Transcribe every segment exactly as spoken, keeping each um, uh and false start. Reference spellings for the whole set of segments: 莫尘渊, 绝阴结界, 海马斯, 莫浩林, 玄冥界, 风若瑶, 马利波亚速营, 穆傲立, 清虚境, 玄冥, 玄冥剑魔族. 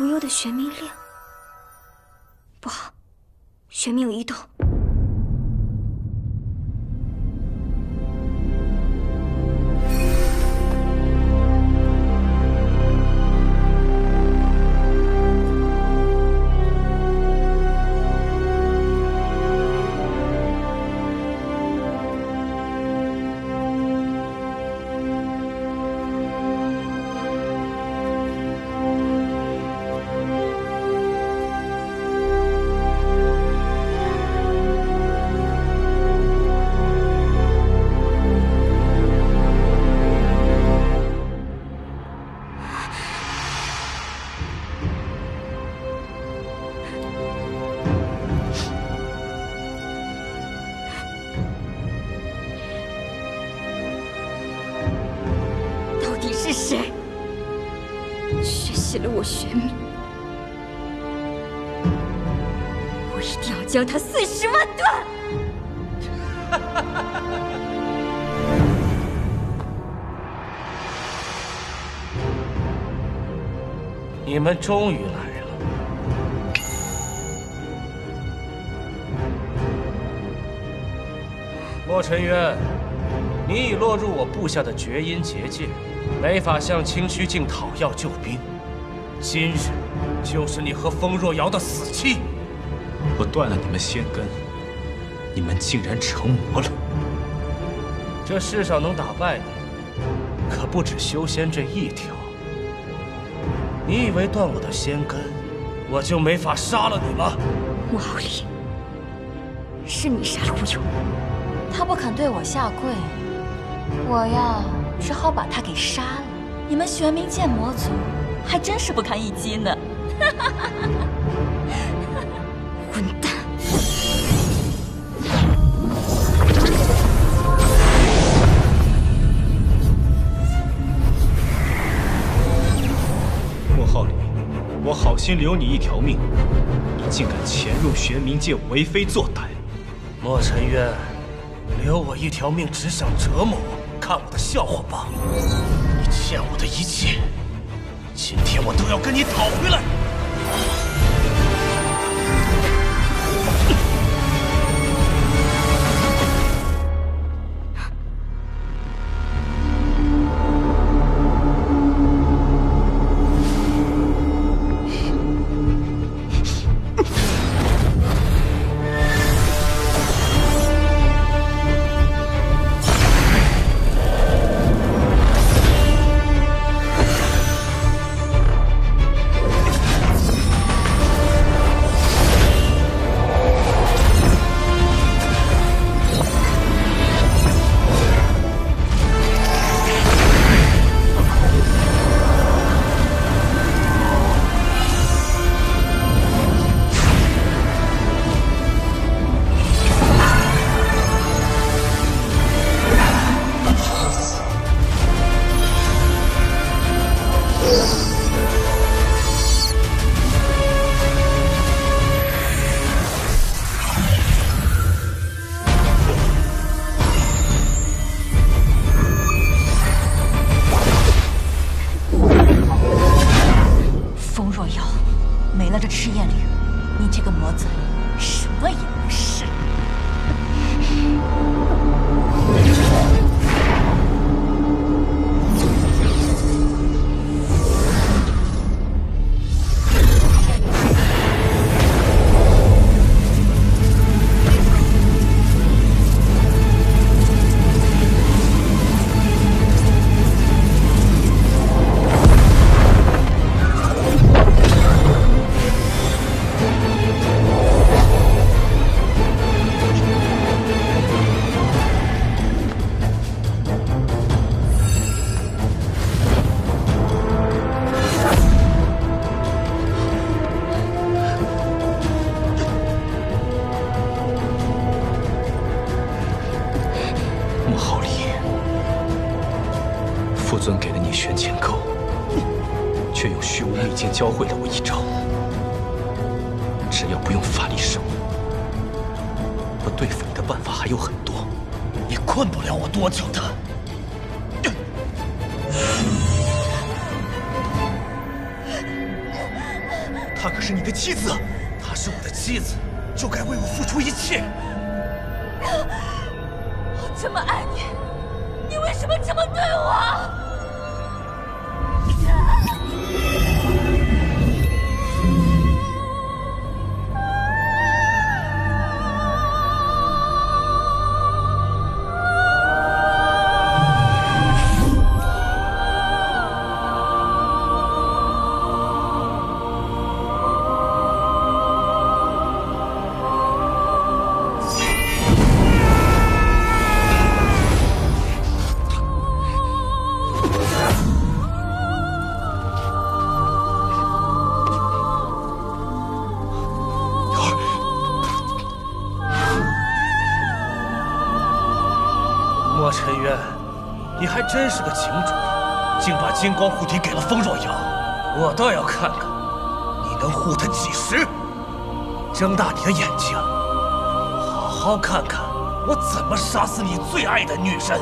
无忧的玄冥令。不好，玄冥有异动。 将他碎尸万段！你们终于来了。莫尘渊，你已落入我布下的绝阴结界，没法向清虚境讨要救兵。今日就是你和风若瑶的死期。 我断了你们仙根，你们竟然成魔了！这世上能打败你，可不止修仙这一条。你以为断我的仙根，我就没法杀了你吗？穆傲立，是你杀了无忧，他不肯对我下跪，我呀只好把他给杀了。你们玄冥剑魔族还真是不堪一击呢！哈哈哈哈。 滚蛋！莫浩林，我好心留你一条命，你竟敢潜入玄冥界为非作歹！莫尘渊，留我一条命，只想折磨我，看我的笑话吧！你欠我的一切，今天我都要跟你讨回来！ 教会了我一招，只要不用法力手，我对付你的办法还有很多，你困不了我多久的。她可是你的妻子。她是我的妻子，就该为我付出一切。我这么爱你，你为什么这么对我？ 真是个情种，竟把金光护体给了风若瑶。我倒要看看你能护她几时！睁大你的眼睛，好好看看我怎么杀死你最爱的女人！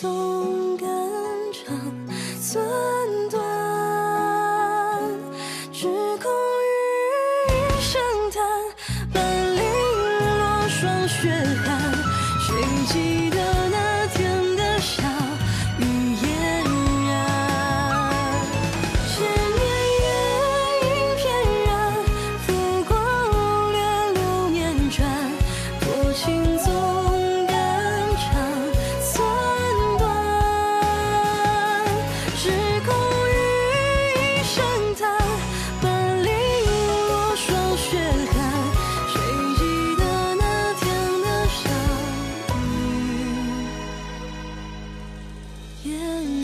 纵肝肠寸断，只恐余生叹，本零落霜雪寒。谁记得那天的笑语嫣然？千年月影翩然，浮光掠流年转，多情纵。 Yeah.